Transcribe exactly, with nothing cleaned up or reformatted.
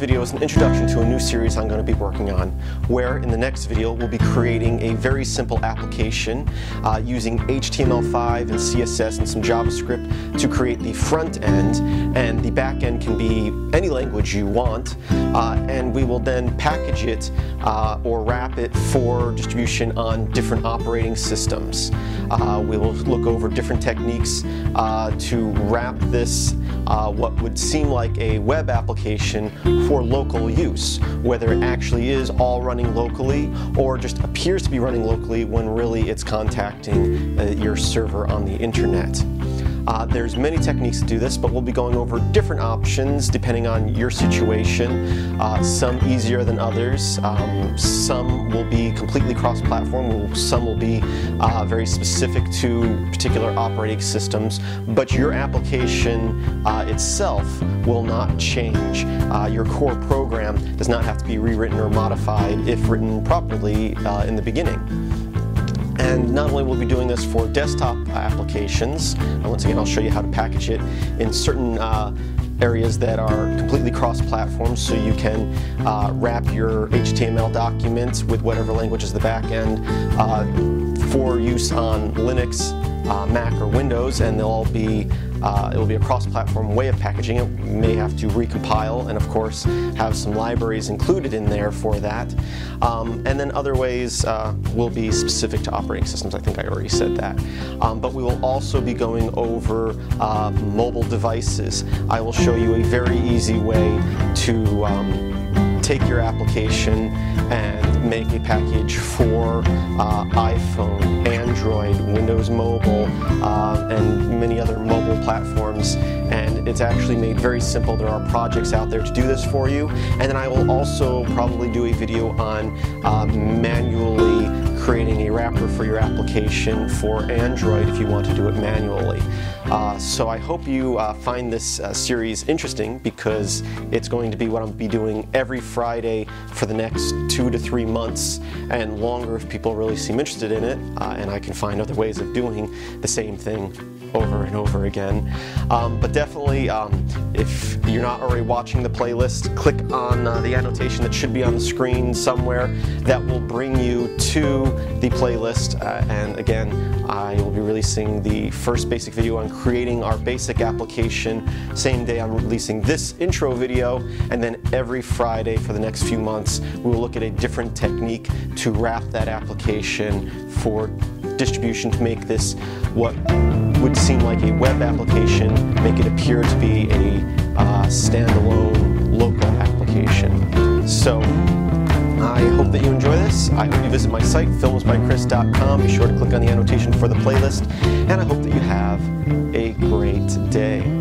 video is an introduction to a new series I'm going to be working on, where in the next video we'll be creating a very simple application uh, using H T M L five and C S S and some JavaScript to create the front end, and the back end can be any language you want, uh, and we will then package it uh, or wrap it for distribution on different operating systems. Uh, we will look over different techniques uh, to wrap this uh, what would seem like a web application for local use, whether it actually is all running locally or just appears to be running locally when really it's contacting uh, your server on the internet. Uh, there's many techniques to do this, but we'll be going over different options depending on your situation, uh, some easier than others, um, some will be completely cross-platform, some will be uh, very specific to particular operating systems, but your application uh, itself will not change. Uh, your core program does not have to be rewritten or modified if written properly uh, in the beginning. And not only will we be doing this for desktop applications, and once again I'll show you how to package it in certain uh, areas that are completely cross-platform, so you can uh, wrap your H T M L documents with whatever language is the back end uh, for use on Linux, uh, Mac, or Windows, and they'll all be Uh, it will be a cross-platform way of packaging it. You may have to recompile and, of course, have some libraries included in there for that. Um, and then other ways uh, will be specific to operating systems. I think I already said that. Um, but we will also be going over uh, mobile devices. I will show you a very easy way to um, take your application and make a package for uh, iPhone, Android, Windows Mobile, uh, and many other mobile platforms, and it's actually made very simple. There are projects out there to do this for you, and then I will also probably do a video on uh, manually creating a wrapper for your application for Android if you want to do it manually. Uh, so I hope you uh, find this uh, series interesting, because it's going to be what I'll be doing every Friday for the next two to three months, and longer if people really seem interested in it, uh, and I can find other ways of doing the same thing over and over again. Um, but definitely, um, if you're not already watching the playlist, click on uh, the annotation that should be on the screen somewhere. That will bring you to the playlist, uh, and again, I will be releasing the first basic video on creating our basic application. Same day I'm releasing this intro video, and then every Friday for the next few months we will look at a different technique to wrap that application for distribution to make this what would seem like a web application, make it appear to be a uh, standalone local application. So I hope that you enjoy this. I hope you visit my site, films by chris dot com. Be sure to click on the annotation for the playlist, and I hope that you have a great day.